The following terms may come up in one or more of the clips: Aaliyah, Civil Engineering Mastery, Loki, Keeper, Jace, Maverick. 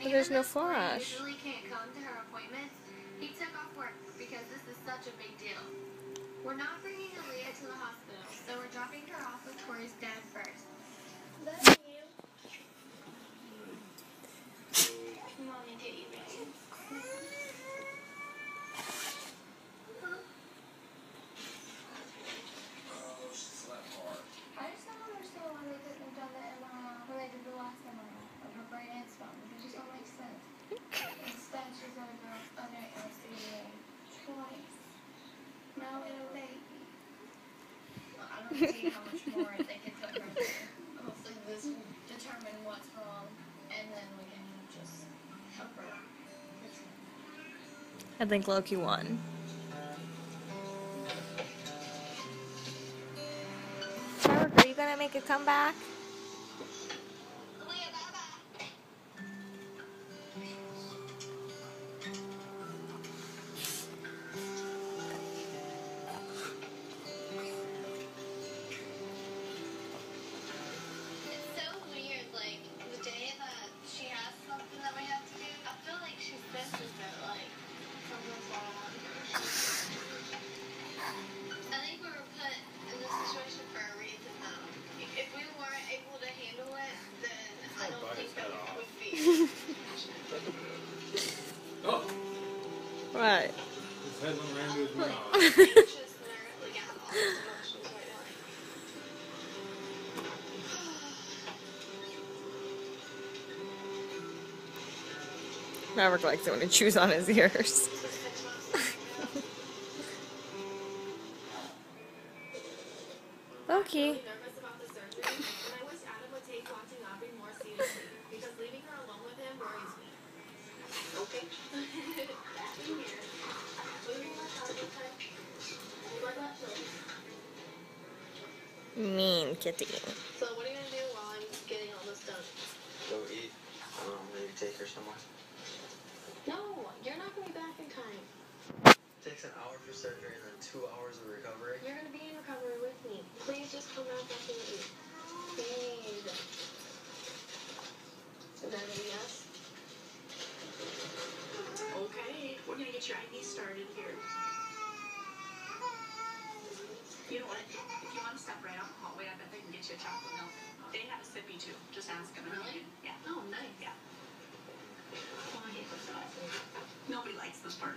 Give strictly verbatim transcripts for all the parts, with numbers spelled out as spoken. But there's no flash. Julie can't come to her appointments. He took off work because this is such a big deal. We're not bringing Aaliyah to the hospital, so we're dropping her off with Tori's dad first. Love you. Mommy, did you really? I don't see how much more they can put her there. Hopefully this will determine what's wrong, and then we can just help her. I think Loki won. Maverick, are you gonna make a comeback? Right. Maverick likes it when he chews on his ears. Loki. Mean kitty. So what are you gonna do while I'm getting all this done? Go eat. Um, maybe take her somewhere. No, you're not gonna be back in time. It takes an hour for surgery and then two hours of recovery. You're gonna be in recovery with me. Please just come back after you eat. Please. Is that a yes? Okay, we're gonna get your I V started here. You know what? If you want to step right off the hallway, I bet they can get you a chocolate milk. They have a sippy too. Just ask them. Really? Yeah. Oh, nice. Yeah. Well, I hate this part. Nobody likes this part.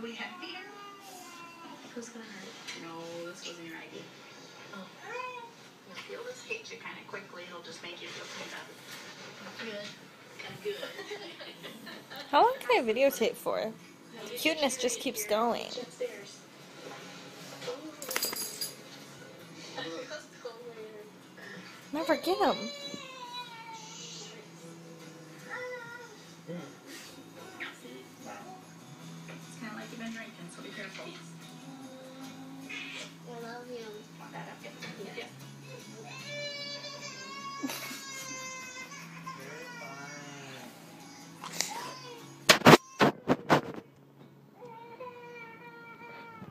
We have here. Who's gonna hurt? No, this wasn't your idea. Oh. If you'll just hate you kind of quickly, it'll just make you feel kind of. Good. How long can I videotape for? The cuteness just keeps going. Never get him. It's kind of like you've been drinking, so be careful. I love you. Want that up? Yeah.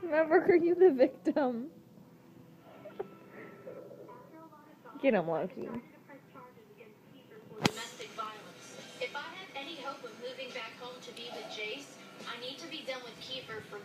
Maverick, are you the victim? Get him, Loki. Domestic violence. If I have any hope of moving back home to be with Jace, I need to be done with Keeper for